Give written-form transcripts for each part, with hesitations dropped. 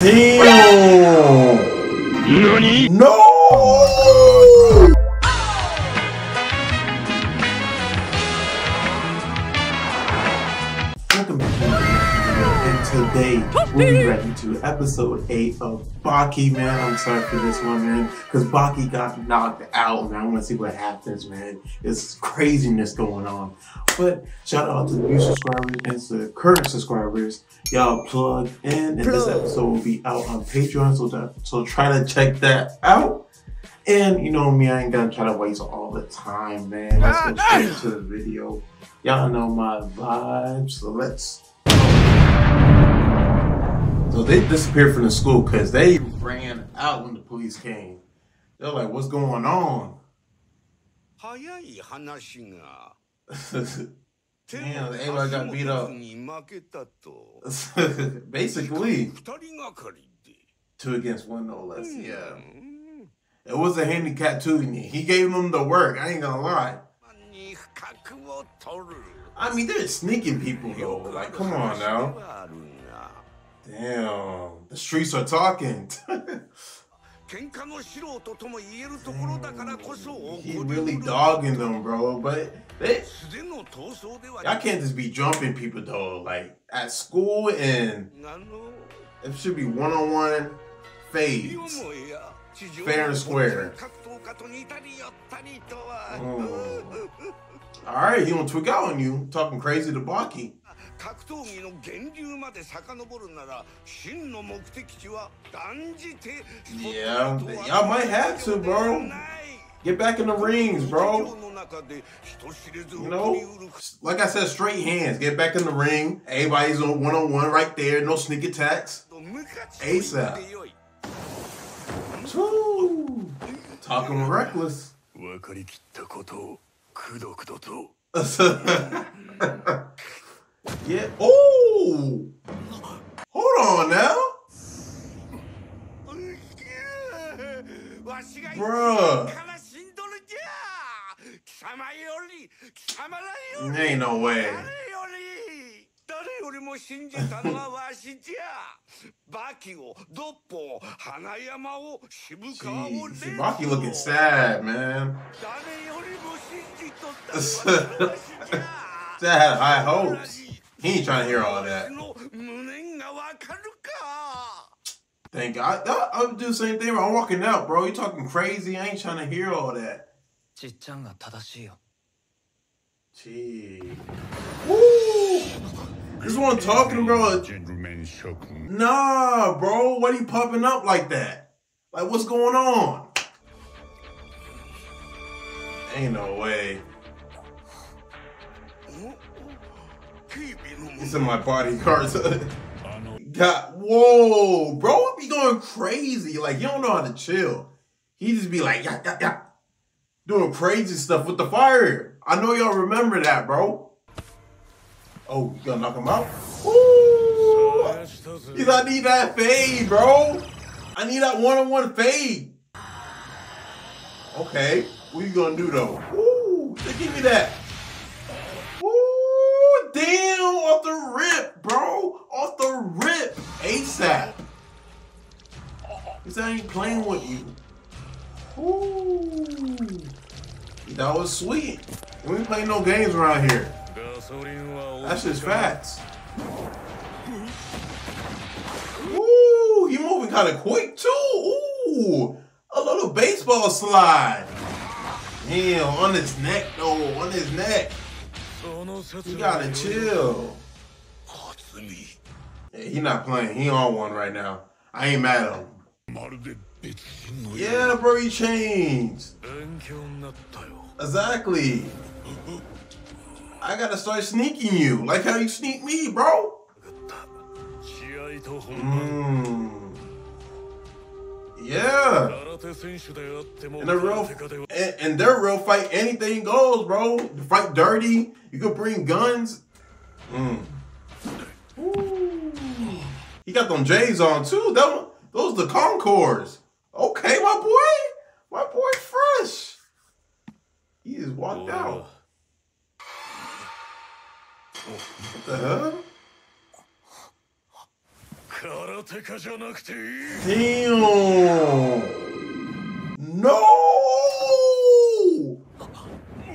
Damn! Nani? No! Welcome back, and today we'll be ready to episode 8 of Baki, man. I'm sorry for this one, man, because Baki got knocked out, man. I want to see what happens, man. It's craziness going on. But shout out to the new subscribers and to the current subscribers. Y'all plug in, and this episode will be out on Patreon, so try to check that out. And you know me, I ain't gonna try to waste all the time, man. Let's go straight to the video. Y'all know my vibes, so let's. So they disappeared from the school because they ran out when the police came. They're like, what's going on? Damn, everybody got beat up. Basically, 2 against 1, no less. Yeah. It was a handicap too. He gave them the work, I ain't gonna lie. I mean, they're sneaking people though. Like, come on now. Damn, the streets are talking. Damn, he really dogging them, bro. But y'all can't just be jumping people though. Like at school, and it should be one-on-one fades. Fair and square. Oh. Alright, he don't twig out on you. Talking crazy to Baki. Yeah, y'all might have to, bro. Get back in the rings, bro. You know, like I said, straight hands. Get back in the ring. Everybody's on one-on-one right there. No sneak attacks. ASAP. Woo. Talking reckless. Yeah. Oh, hold on now, bruh. Ain't no way. Jeez, Baki looking sad, man. That had high hopes. He ain't trying to hear all that. Thank God. I would do the same thing. I'm walking out, bro. You talking crazy. I ain't trying to hear all that. Gee. Woo! This one talking, bro. Nah, bro. Why are you popping up like that? Like, what's going on? Ain't no way. It's in my bodyguards. Whoa, bro, be going crazy. Like, you don't know how to chill. He just be like, yeah, yeah, yeah. Doing crazy stuff with the fire. I know y'all remember that, bro. Oh, you gonna knock him out? Ooh. He's, I need that fade, bro. I need that one-on-one fade. Okay, what you gonna do though? Ooh, just give me that. Damn, off the rip, bro. Off the rip. ASAP. Because I ain't playing with you. Ooh. That was sweet. We ain't playing no games around here. That's just facts. Ooh, you moving kind of quick, too. Ooh, a little baseball slide. Damn, on his neck, though. On his neck. You gotta chill. Yeah, he not playing. He on one right now. I ain't mad at him. Yeah, bro, he changed. Exactly. I gotta start sneaking you. Like how you sneak me, bro. Mm. Yeah. In their real fight, anything goes, bro. You fight dirty. You could bring guns. Mm. He got them J's on too. Those the Concords. Okay, my boy, fresh. He just walked out. What the hell? Damn! No!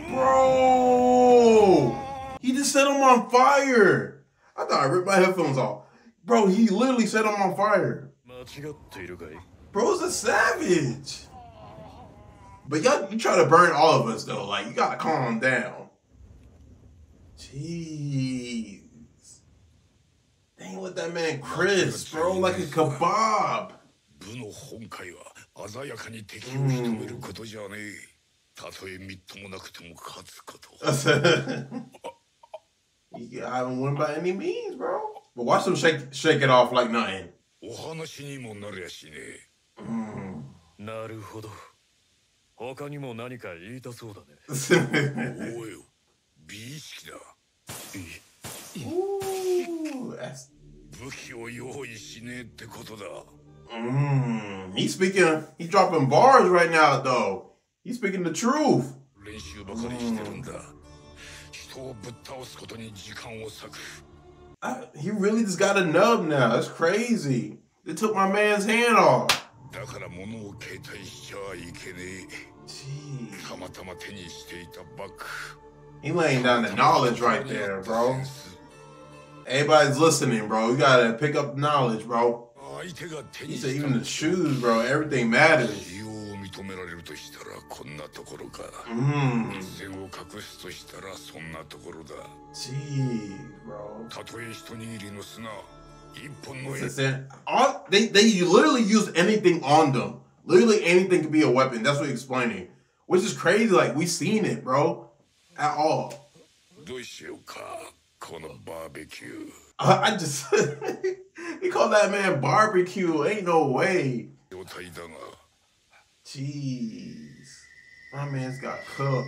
Bro! He just set him on fire! I thought I ripped my headphones off. Bro, he literally set him on fire. Bro's a savage! But y'all, you try to burn all of us though. Like, you gotta calm down. Jeez. Dang, let that man crisp, bro, like a kebab. Yeah, I haven't won by any means, bro. But watch him shake it off like nothing. Ooh, that's... He's speaking, he's dropping bars right now though. He's speaking the truth. He really just got a nub now. That's crazy. They took my man's hand off. Jeez. He laying down the knowledge right there, bro. Everybody's listening, bro. You gotta pick up knowledge, bro. He said even the shoes, bro. Everything matters. Jeez, bro. They literally use anything on them. Literally anything could be a weapon. That's what he's explaining. Which is crazy. Like, we seen it, bro. At all. Barbecue. I just he called that man barbecue. Ain't no way. Jeez, my man's got cooked.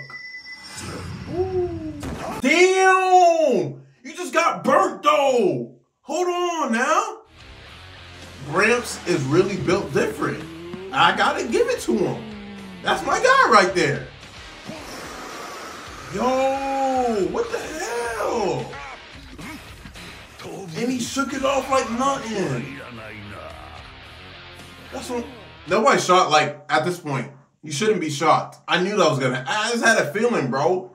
Ooh. Damn, you just got burnt though. Hold on now. Gramps is really built different. I gotta give it to him. That's my guy right there. Yo, what the hell? And he shook it off like nothing. That's what. Nobody shot like at this point. You shouldn't be shot. I knew that was gonna. I just had a feeling, bro.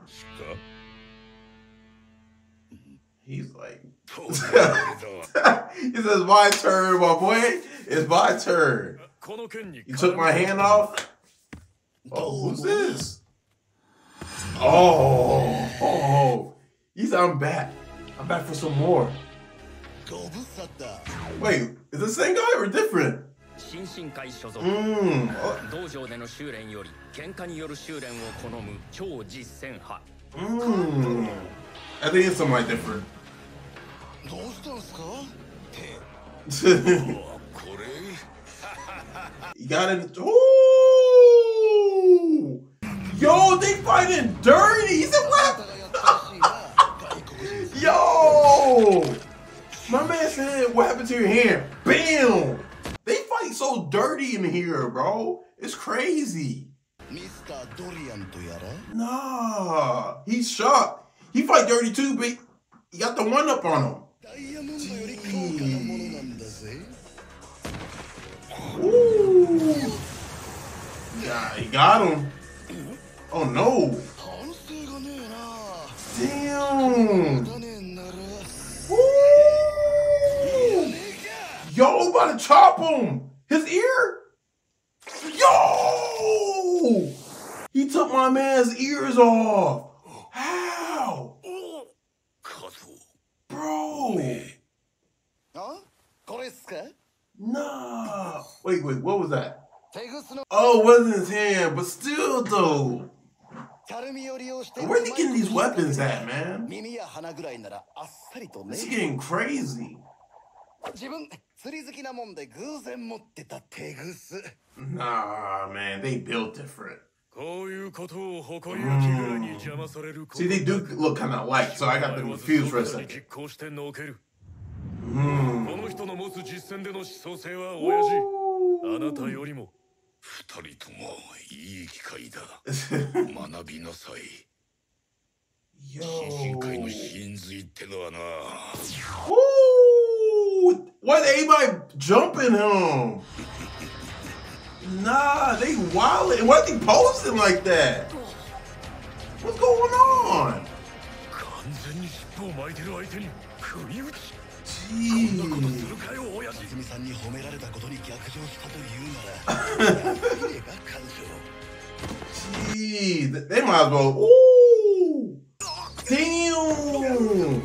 He's like, he says, "My turn, my boy. It's my turn." You took my hand off. Oh, who's this? Oh, oh. He said, "I'm back. I'm back for some more." Wait, is the same guy or different? I think it's somebody different. You got it. Ooh! Yo, they fighting dirty. He's a rap. Yo! My man said, what happened to your hand? Bam! They fight so dirty in here, bro. It's crazy. Nah, he's shocked. He fight dirty too, but he got the one up on him. Ooh. Yeah, he got him. Oh no. Damn. Yo, about to chop him! His ear? Yo! He took my man's ears off! How? Bro! Nah! Wait, what was that? Oh, it wasn't his hand, but still though! Where are they getting these weapons at, man? This is getting crazy! Nah, man, they built different. See, they do look kind of alike, so I got them confused for a second. Yo. Ooh, why did everybody jumping him? Nah, they wildin'. Why they posting like that? What's going on? Jeez, they might as well. Ooh, damn!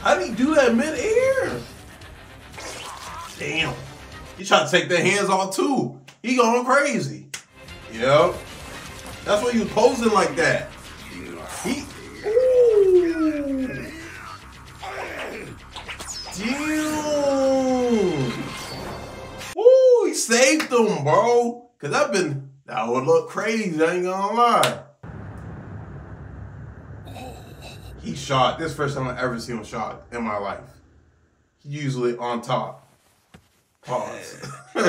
How did he do that mid-air? Damn! He tried to take their hands off too. He going crazy. Yep. That's why he was posing like that. He. Ooh. Damn. Ooh, he saved them, bro. Cause that would look crazy, I ain't gonna lie. He shot, this first time I ever seen him shot in my life. Usually on top. Pause. You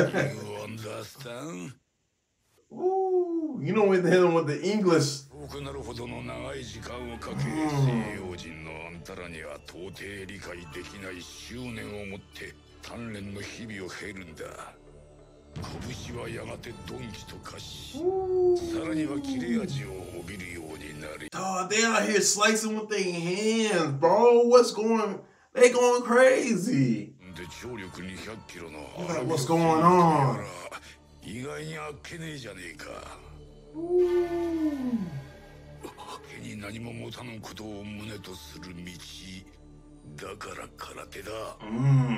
understand? Ooh, you know when they hit him with the English. Oh, they out here slicing with their hands, bro. What's going? They going crazy. Like, what's going on? Ooh.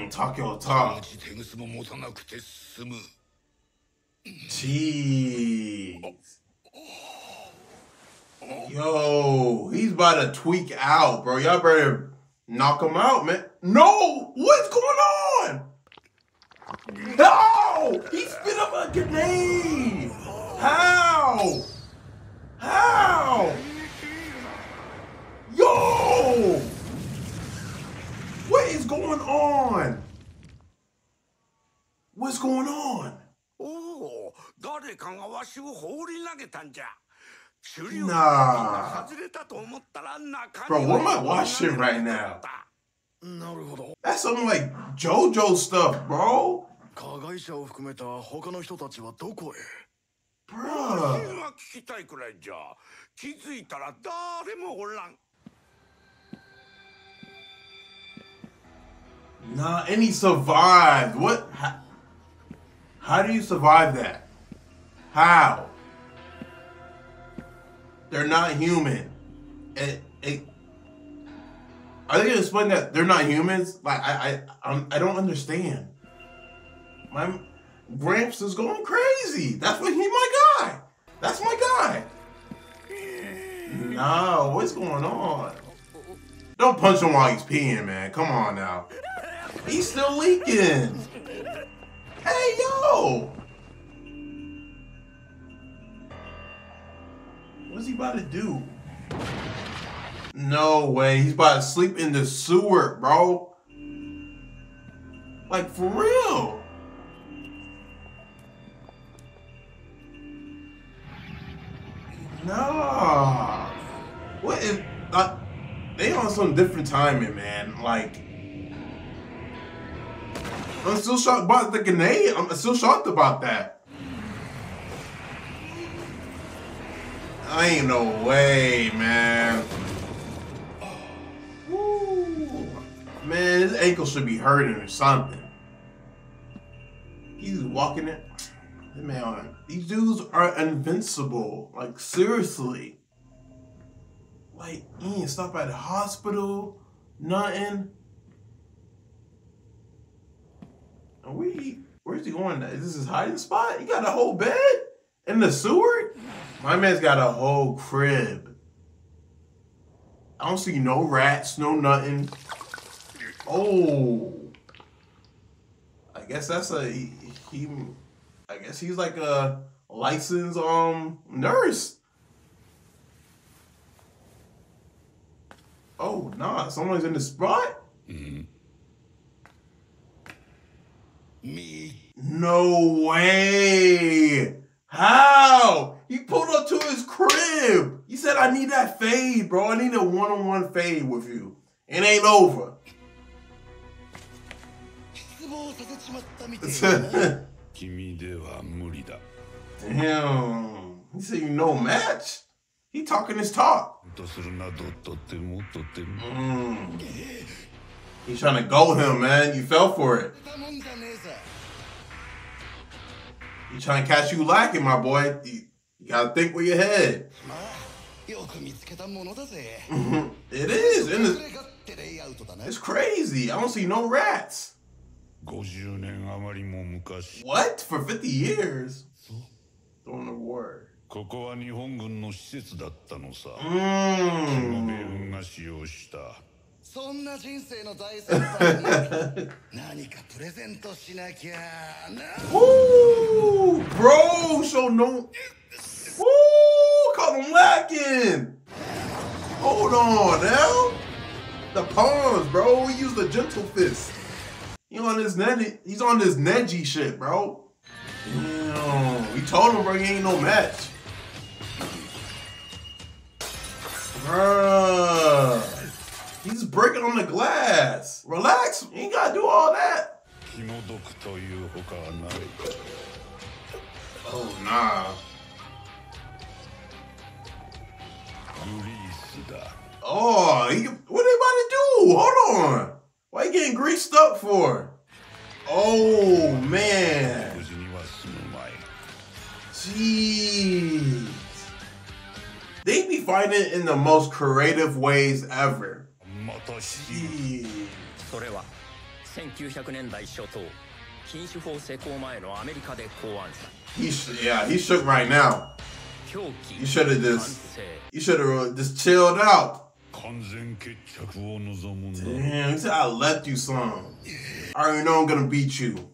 Talk your talk. Jeez. Yo, he's about to tweak out, bro. Y'all better knock him out, man. No! What's going on? No! He spit up a grenade! How? How? Yo! What is going on? What's going on? Oh, nah. Bro, what am I watching right now? That's something like JoJo stuff, bro. Bruh. Nah, and he survived. What? How do you survive that? How? They're not human. Are they gonna explain that they're not humans? Like I don't understand. My Gramps is going crazy. That's what my guy. That's my guy. No, what's going on? Don't punch him while he's peeing, man. Come on now. He's still leaking. Hey yo. What's he about to do? No way. He's about to sleep in the sewer, bro. Like, for real. Nah. What if... they on some different timing, man. Like... I'm still shocked about the grenade. I'm still shocked about that. Ain't no way, man. Woo. Man, his ankle should be hurting or something. He's walking it. Man, these dudes are invincible. Like, seriously. Like, he ain't stop at the hospital, nothing. Are we, where's he going now? Is this his hiding spot? He got a whole bed? In the sewer? My man's got a whole crib. I don't see no rats, no nothing. Oh. I guess that's a, I guess he's like a licensed nurse. Oh, nah, someone's in the spot? Mm-hmm. Me. No way. How? He pulled up to his crib. He said, I need that fade, bro. I need a one-on-one fade with you. It ain't over. Damn. He said, you know, match. He talking his talk. He's trying to goal him, man. You fell for it. He trying to catch you lacking, my boy. You gotta think with your head. It is. It's crazy. I don't see no rats. What? For 50 years? Throwing a word. Woo! Bro, so no. Woo! Caught him lacking. Hold on now. The palms, bro. We use the gentle fist. He on this Neji. He's on this Neji shit, bro. Damn. We told him, bro, he ain't no match. Bruh, he's breaking on the glass. Relax, you ain't gotta do all that. Oh, nah. Oh, he, what they about to do? Hold on. Why you getting greased up for? Oh, man. Jeez. They be fighting in the most creative ways ever. Jeez. He shook right now. You should have just chilled out. Damn, he said, I left you some. I already know I'm gonna beat you.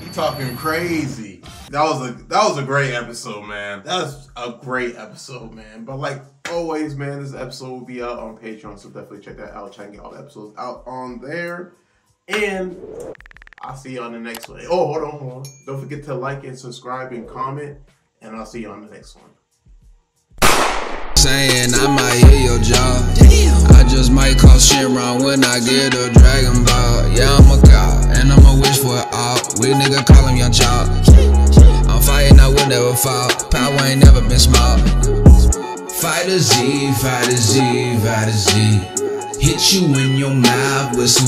He talking crazy. That was a great episode, man. That's a great episode, man. But like always, man, this episode will be out on Patreon, so definitely check that out. Try and get all the episodes out on there. And I'll see you on the next one. Oh, hold on. Don't forget to like and subscribe and comment. And I'll see you on the next one. Saying I might hit your jaw. Damn. I just might call shit wrong when I get a Dragon Ball. Yeah, I'm a god, and I'm a wish for it all. We nigga call him young child. I'm fighting, I will never fall. Power ain't never been small. Fighter Z, Fighter Z, Fighter Z. Hit you in your mouth with some.